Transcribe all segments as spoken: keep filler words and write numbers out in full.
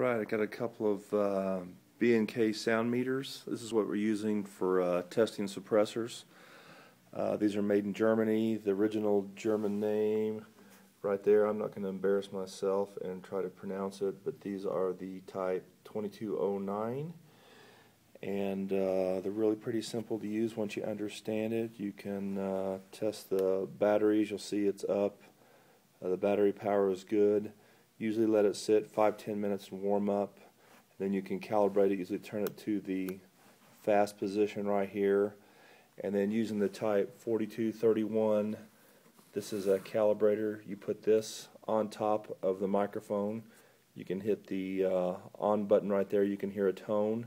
Alright, I got a couple of uh, B and K sound meters. This is what we're using for uh, testing suppressors. Uh, these are made in Germany. The original German name right there, I'm not going to embarrass myself and try to pronounce it, but these are the type twenty-two oh nine, and uh, they're really pretty simple to use once you understand it. You can uh, test the batteries. You'll see it's up. Uh, the battery power is good. Usually let it sit five to ten minutes and warm up. Then you can calibrate it, usually turn it to the fast position right here. And then using the type forty-two thirty-one, this is a calibrator. You put this on top of the microphone. You can hit the uh, on button right there. You can hear a tone.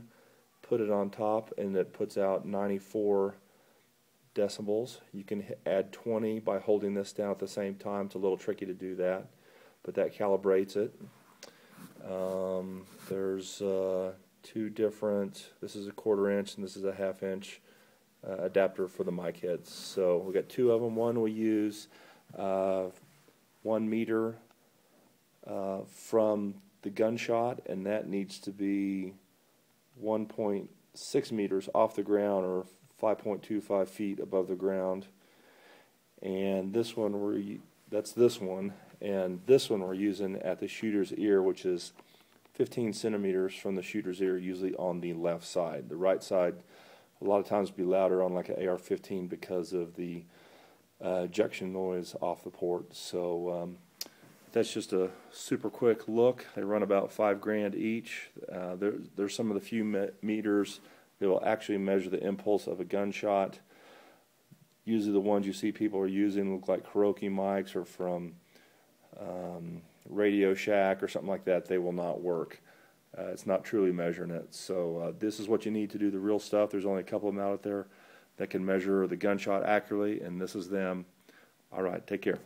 Put it on top and it puts out ninety-four decibels. You can add twenty by holding this down at the same time. It's a little tricky to do that, but that calibrates it. Um, there's uh, two different, this is a quarter inch and this is a half inch uh, adapter for the mic heads. So we got two of them. One we use uh, one meter uh, from the gunshot, and that needs to be one point six meters off the ground or five point two five feet above the ground. And this one, we're, that's this one. And this one we're using at the shooter's ear, which is fifteen centimeters from the shooter's ear, usually on the left side. The right side a lot of times be louder on like an A R fifteen because of the uh, ejection noise off the port. So um, that's just a super quick look. They run about five grand each. Uh, there, there's some of the few me meters that will actually measure the impulse of a gunshot. Usually the ones you see people are using look like karaoke mics or from Um, Radio Shack or something like that. They will not work. Uh, it's not truly measuring it. So uh, this is what you need to do the real stuff. There's only a couple of them out there that can measure the gunshot accurately, and this is them. All right, take care.